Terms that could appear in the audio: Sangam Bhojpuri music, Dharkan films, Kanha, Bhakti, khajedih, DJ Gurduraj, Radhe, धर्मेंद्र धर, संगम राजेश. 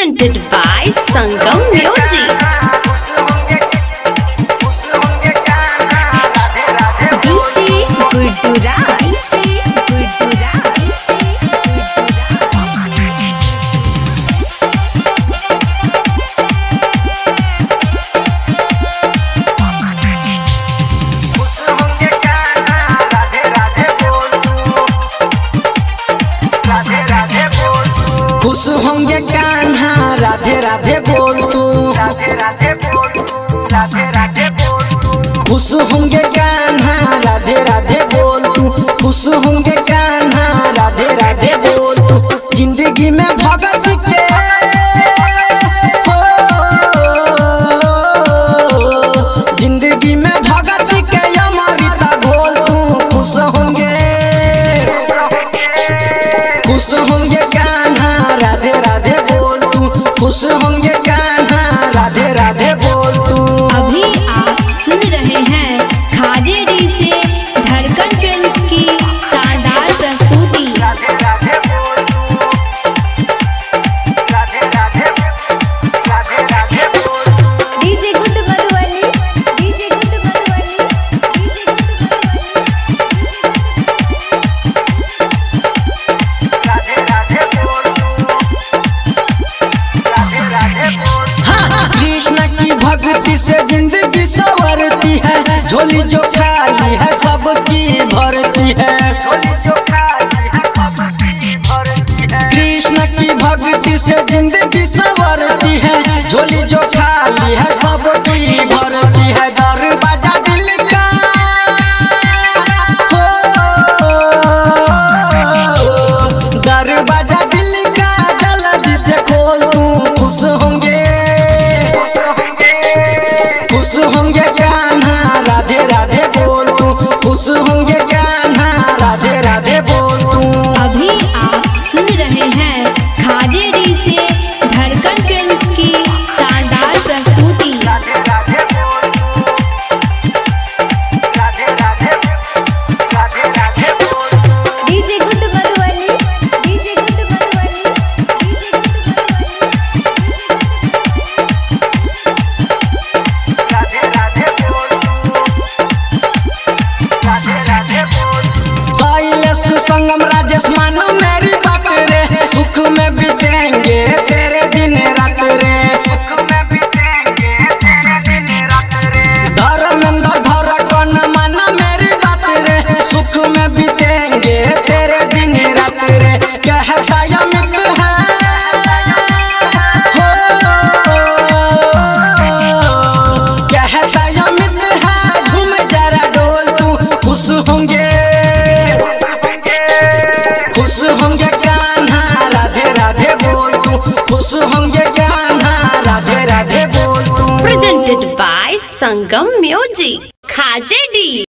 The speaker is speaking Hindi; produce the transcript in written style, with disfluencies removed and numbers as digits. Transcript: presented by Sangam Bhojpuri DJ Gurduraj खुश होंगे कान्हा राधे राधे बोल तू राधे राधे बोल तू राधे राधे बोल तू खुश होंगे कान्हा राधे राधे बोल तू खुश होंगे कान्हा राधे राधे बोल तू जिंदगी में भगत के हो जिंदगी में भगत के अमृता घोल तू खुश होंगे कान्हा राधे राधे बोल तू खुश होंगे कान्हा राधे राधे बोल तू। अभी आप सुन रहे हैं खाजेडी से धड़कन फिल्म्स की शानदार प्रस्तुति। राधे राधे बोल राधे राधे राधे राधे बोल डीजे गुड मधुवाली डीजे गुड मधुवाली डीजे गुड मधुवाली राधे राधे बोल कृष्ण की भक्ति से जिंदगी संवरती है झोली जो खाली है सबकी भरती है कृष्ण की भक्ति से जिंदगी संवरती है झोली जो खाली है सबकी भरती है दरवाजा दिल का हो दरवाजा दिल का जल्दी से खोल तू खुश होंगे राधे राधे बोल तू खुश होंगे कान्हा राधे राधे बोल तू। अभी आप सुन रहे हैं खाजेडी से धड़कन फिल्म्स की शानदार प्रस्तुति। राधे राधे बोल राधे राधे राधे राधे बोल डीजे गुड मधुवाली डीजे गुड मधुवाली डीजे गुड मधुवाली राधे राधे बोल संगम राजेश मानो मेरी बात रे सुख में बीतेंगे तेरे दिन रात रे धर्मेंद्र धर कौन मानो मेरी बात रे सुख में बीतेंगे तेरे दिन रात रे कहता या मित्र है कहता या मित्र है झूम जरा डोल तू खुश होंगे खुश होंगे कान्हा राधे राधे बोल तू खुश होंगे कान्हा राधे राधे बोल तू। Presented by Sangam music खाजेडी।